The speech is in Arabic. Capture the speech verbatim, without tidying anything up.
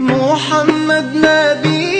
محمد نبي